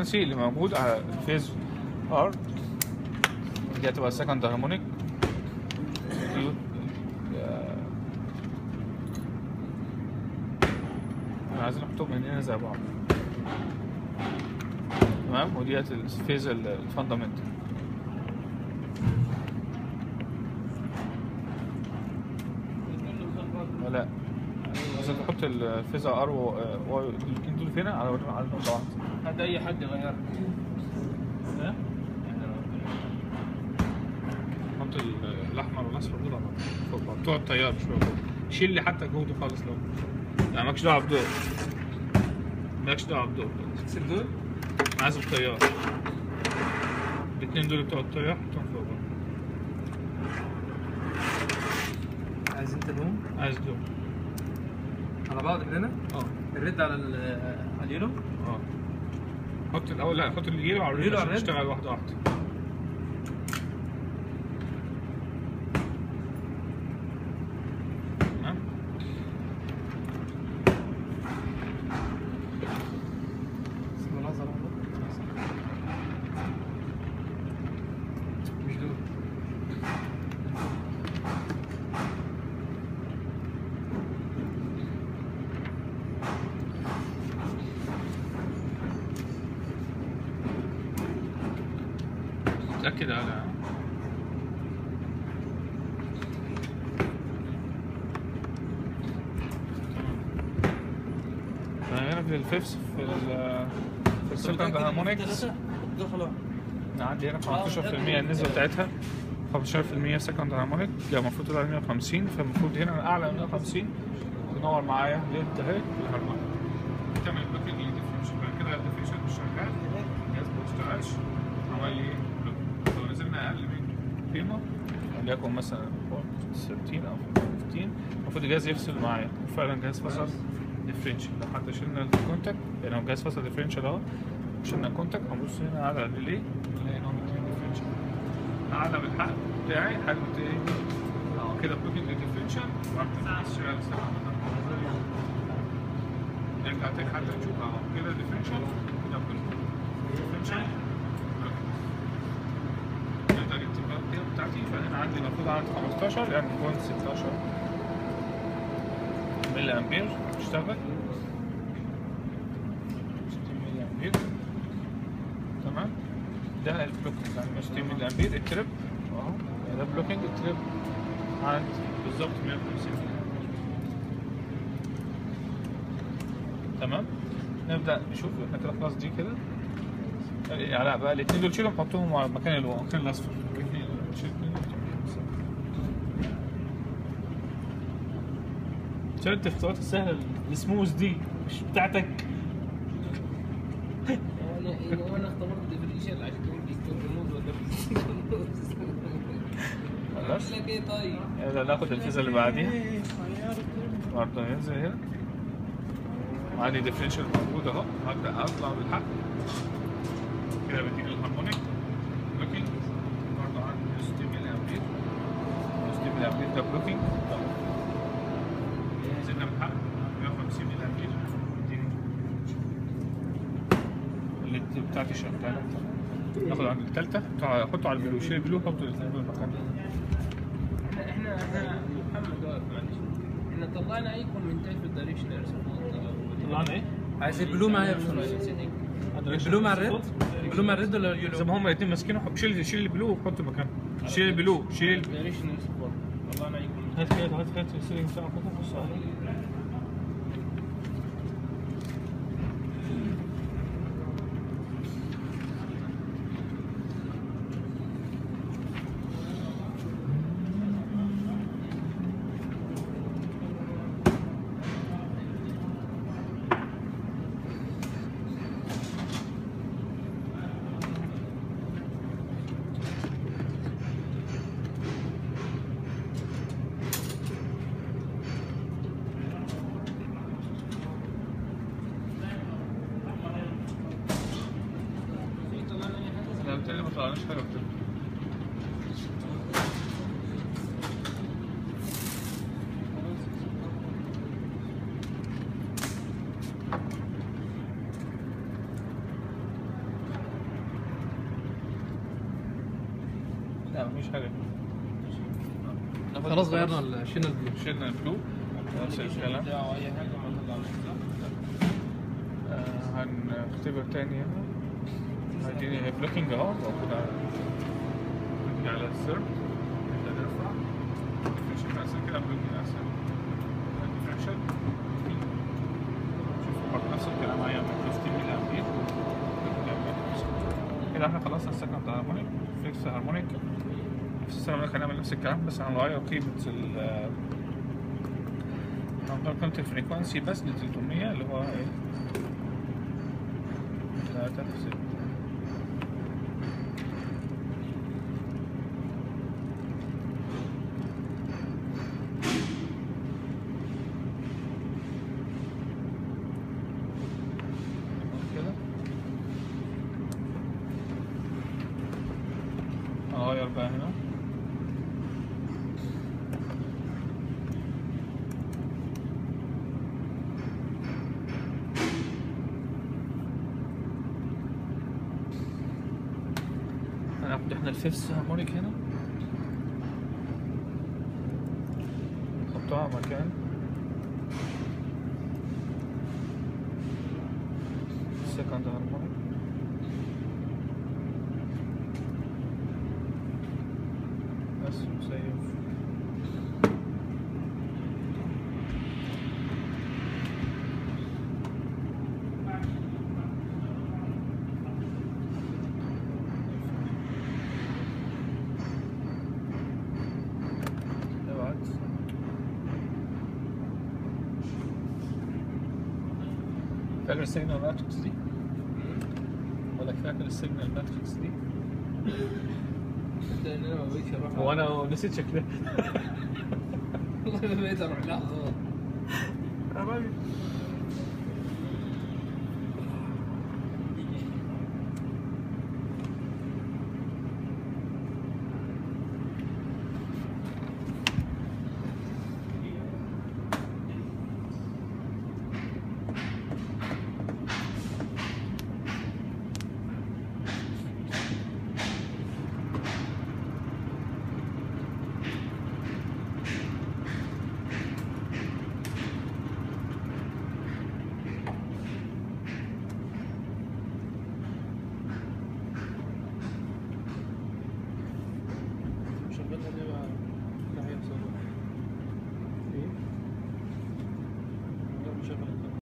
الفريكوانسي اللي موجود على الفيز ار. دي هتبقى السكند هارمونيك، انا عايز نحطهم هنا زي بعض تمام. ودي الفيز الفاندامنتال. لا لازم تحط الفيزا ار واي الاثنين دول فين على النقطه واحده. هات اي حد يغيرها. ها؟ حط الاحمر والاصفر دول على بعض بتوع الطياره شويه. شيل لي حتى جوده خالص لو يعني مالكش دعوه بدول. مالكش دعوه بدول. تسيب دول؟ انا عايز الطياره. الاثنين دول بتوع الطياره حطهم فوق بعض. عايز انت لون؟ عايز لون على بعض كده. الريد على اليلو. حط الاول، لا حط اليلو على الريد عشان تشتغل واحده واحده. تمام. مش دول. متأكد على انا هنا في الفيفث في السكند هارمونكس عندي هنا 15% النسبة بتاعتها، 15% سكند هارمونيك المفروض تطلع 150، فالمفروض هنا انا اعلى من 150. تنور معايا ليد اهي بالهرمونيك تعمل باكينج للديفيوجن. بعد كده الديفيوجن مش شغال، الجهاز ما بيشتغلش. عمل لي لو نزلنا اقل من قيمه وليكن مثلا 60 او 50 المفروض الجهاز يفصل معايا، وفعلا الجهاز فصل ديفرنشال. لو حتى شلنا الكونتاكت يعني الجهاز فصل ديفرنشال اهو، شلنا الكونتاكت هنبص هنا على الريلي نلاقي ان هو مديني ديفرنشال اعلى من الحجم بتاعي. حجم ايه؟ كده بلوكينج للديفرنشال وهبتدي اشتغل نرجع تاني حتى نشوف اهو كده ديفرنشال كده ديفرنشال. فأنا عندي المفروض عند 15 يعني بوينت 16 ملي أمبير بتشتغل 60 ملي أمبير تمام. ده البلوكينج يعني 60 ملي أمبير التريب أهو، ده بلوكينج التريب عند بالظبط 150 تمام. نبدأ نشوف احنا كده خلاص دي كده علاء بقى الاتنين دول شيلهم حطوهم على مكان المكان الأصفر. شلت الخطوات السهله السموث دي مش بتاعتك. انا اختبرت الديفرنشال عشان ولا خلاص لك ايه. طيب يلا ناخد الفيزا اللي بعديها برضه ينزل هنا وعندي ديفرنشال موجود اهو. هبدا اطلع بالحق كده بديك الهارمونيك لكن برضه عندي بوزيتيف ملي امبير. بوزيتيف ملي امبير ده بلوكينج نزلنا بالحق 150 ملي امبير اللي بتاعتي شغاله. ناخد عند الثالثه حطه على البلو، شيل البلو حطه للمكان. احنا محمد معلش احنا طلعنا اي كومنتات في الدايركشن ايرسون. طلعنا ايه؟ عايز البلو معايا البلو مع الريد. البلو مع الريد ولا اليلو؟ زي ما هما الاثنين ماسكينه. شيل البلو وحطه مكانه. شيل البلو شيل الدايركشن ايرسون. الله ينعم. هات كده هات كده السيرنج بتاعه كده بص عليه. ما طلعناش حاجه بتاعتنا. لا مفيش حاجه. خلاص غيرنا، شلنا البلو شغاله. هنختبر تاني هنا. هديني بلوكينج اهو، واخد على السيرف نبدا نرفع الديفرنشال احسن كده، بلوكينج احسن الديفرنشال. شوفوا نفس الكلام معايا من 50 ملي امبير كده. احنا خلصنا السكن بتاع الهارمونيك فليكس هارمونيك. نفس السنة هنعمل نفس الكلام، بس هنغير قيمة هنغير قيمة الفريكونسي بس ل 300 اللي هو 3 في 6. هنغير بقى هنا هناخد احنا الفيفث هارمونيك هنا، نحطها مكان السكند هارمونيك. فاكر السيجنال ماتريكس دي؟ ولا فاكر السيجنال ماتريكس دي؟ هو انا نسيت شكلها. والله ما بقيت اروح لها.